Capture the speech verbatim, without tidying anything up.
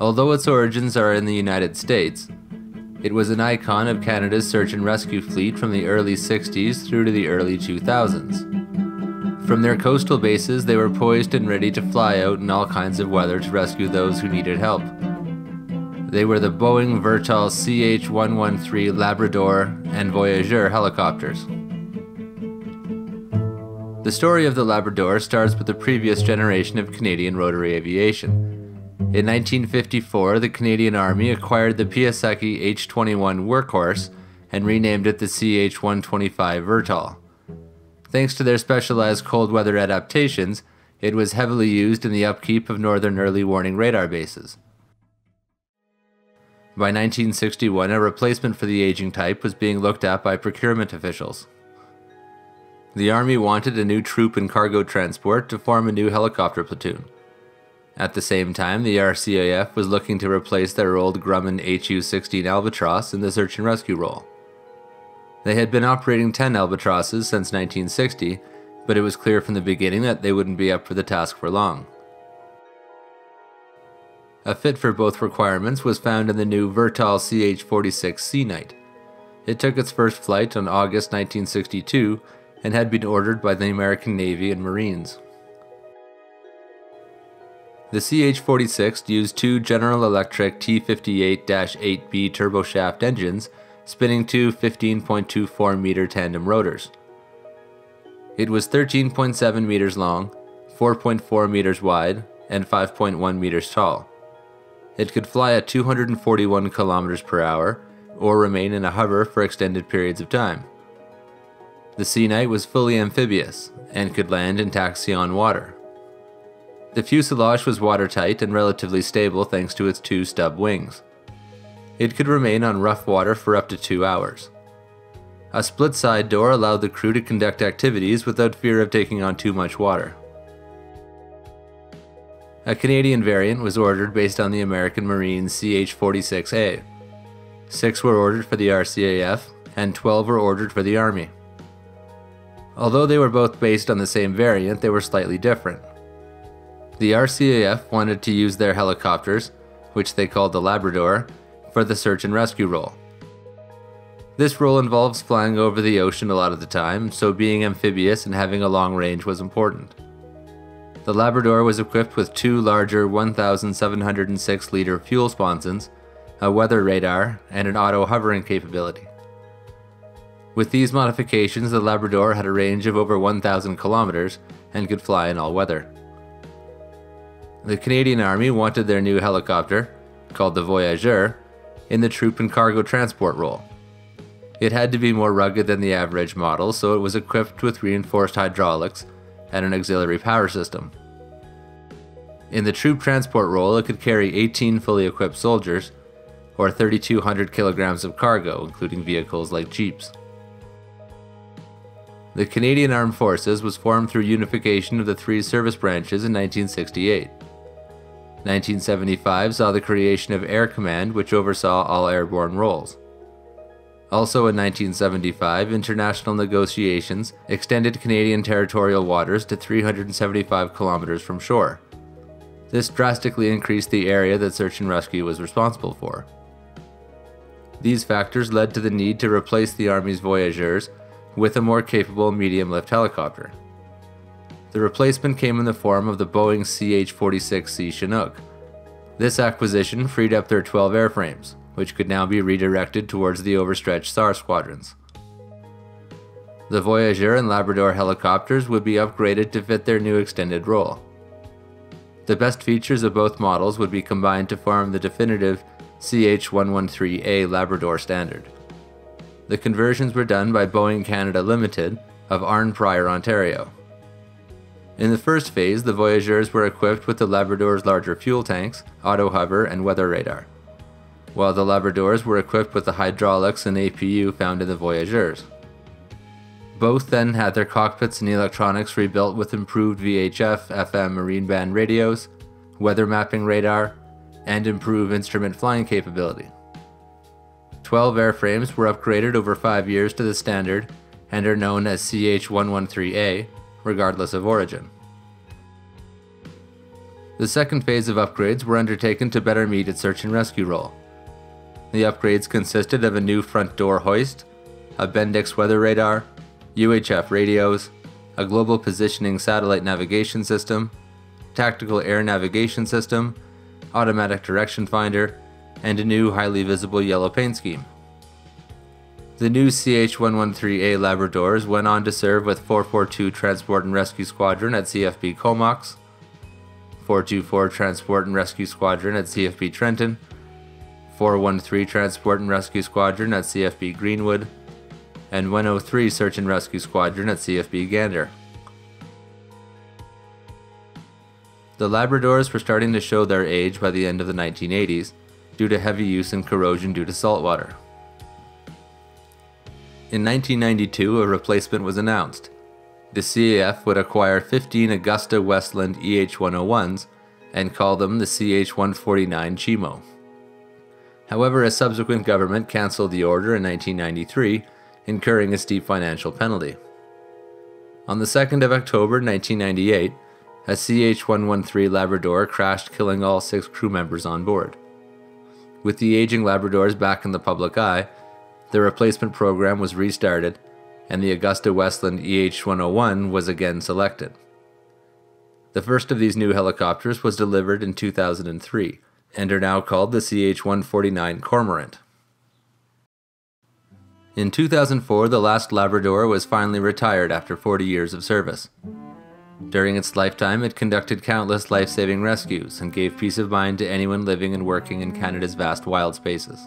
Although its origins are in the United States, it was an icon of Canada's search and rescue fleet from the early sixties through to the early two thousands. From their coastal bases, they were poised and ready to fly out in all kinds of weather to rescue those who needed help. They were the Boeing-Vertol C H one thirteen Labrador and Voyageur helicopters. The story of the Labrador starts with the previous generation of Canadian rotary aviation. In nineteen fifty-four, the Canadian Army acquired the Piasecki H twenty-one Workhorse and renamed it the C H one twenty-five Vertol. Thanks to their specialized cold weather adaptations, it was heavily used in the upkeep of northern early warning radar bases. By nineteen sixty-one, a replacement for the aging type was being looked at by procurement officials. The Army wanted a new troop and cargo transport to form a new helicopter platoon. At the same time, the R C A F was looking to replace their old Grumman H U sixteen Albatross in the search and rescue role. They had been operating ten Albatrosses since nineteen sixty, but it was clear from the beginning that they wouldn't be up for the task for long. A fit for both requirements was found in the new Vertol C H forty-six Sea Knight. It took its first flight on August nineteen sixty-two, and had been ordered by the American Navy and Marines. The C H forty-six used two General Electric T fifty-eight dash eight B turboshaft engines spinning two fifteen point two four meter tandem rotors. It was thirteen point seven meters long, four point four meters wide, and five point one meters tall. It could fly at two hundred forty-one kilometers per hour or remain in a hover for extended periods of time. The Sea Knight was fully amphibious and could land and taxi on water. The fuselage was watertight and relatively stable thanks to its two stub wings. It could remain on rough water for up to two hours. A split side door allowed the crew to conduct activities without fear of taking on too much water. A Canadian variant was ordered based on the American Marines C H forty-six A. Six were ordered for the R C A F and twelve were ordered for the Army. Although they were both based on the same variant, they were slightly different. The R C A F wanted to use their helicopters, which they called the Labrador, for the search and rescue role. This role involves flying over the ocean a lot of the time, so being amphibious and having a long range was important. The Labrador was equipped with two larger one thousand seven hundred six liter fuel sponsons, a weather radar, and an auto-hovering capability. With these modifications, the Labrador had a range of over one thousand kilometers and could fly in all weather. The Canadian Army wanted their new helicopter, called the Voyageur, in the troop and cargo transport role. It had to be more rugged than the average model, so it was equipped with reinforced hydraulics and an auxiliary power system. In the troop transport role, it could carry eighteen fully equipped soldiers, or three thousand two hundred kilograms of cargo, including vehicles like jeeps. The Canadian Armed Forces was formed through unification of the three service branches in nineteen sixty-eight. nineteen seventy-five saw the creation of Air Command, which oversaw all airborne roles. Also in nineteen seventy-five, international negotiations extended Canadian territorial waters to three hundred seventy-five kilometers from shore. This drastically increased the area that search and rescue was responsible for. These factors led to the need to replace the Army's Voyageurs with a more capable medium-lift helicopter. The replacement came in the form of the Boeing C H forty-six C Chinook. This acquisition freed up their twelve airframes, which could now be redirected towards the overstretched S A R squadrons. The Voyageur and Labrador helicopters would be upgraded to fit their new extended role. The best features of both models would be combined to form the definitive C H one thirteen A Labrador standard. The conversions were done by Boeing Canada Limited of Arne Prior, Ontario. In the first phase, the Voyageurs were equipped with the Labrador's larger fuel tanks, auto-hover, and weather radar, while the Labradors were equipped with the hydraulics and A P U found in the Voyageurs. Both then had their cockpits and electronics rebuilt with improved V H F F M marine band radios, weather mapping radar, and improved instrument flying capability. twelve airframes were upgraded over five years to the standard and are known as C H one thirteen A, regardless of origin. The second phase of upgrades were undertaken to better meet its search and rescue role. The upgrades consisted of a new front door hoist, a Bendix weather radar, U H F radios, a global positioning satellite navigation system, tactical air navigation system, automatic direction finder, and a new highly visible yellow paint scheme. The new C H one thirteen A Labradors went on to serve with four forty-two Transport and Rescue Squadron at C F B Comox, four twenty-four Transport and Rescue Squadron at C F B Trenton, four one three Transport and Rescue Squadron at C F B Greenwood, and one oh three Search and Rescue Squadron at C F B Gander. The Labradors were starting to show their age by the end of the nineteen eighties due to heavy use and corrosion due to saltwater. In nineteen ninety-two, a replacement was announced. The C A F would acquire fifteen Augusta Westland E H one oh ones and call them the C H one forty-nine Chimo. However, a subsequent government cancelled the order in nineteen ninety-three, incurring a steep financial penalty. On the second of October nineteen ninety-eight, a C H one thirteen Labrador crashed, killing all six crew members on board. With the aging Labradors back in the public eye, the replacement program was restarted, and the Augusta Westland E H one oh one was again selected. The first of these new helicopters was delivered in two thousand three, and are now called the C H one forty-nine Cormorant. In two thousand four, the last Labrador was finally retired after forty years of service. During its lifetime, it conducted countless life-saving rescues and gave peace of mind to anyone living and working in Canada's vast wild spaces.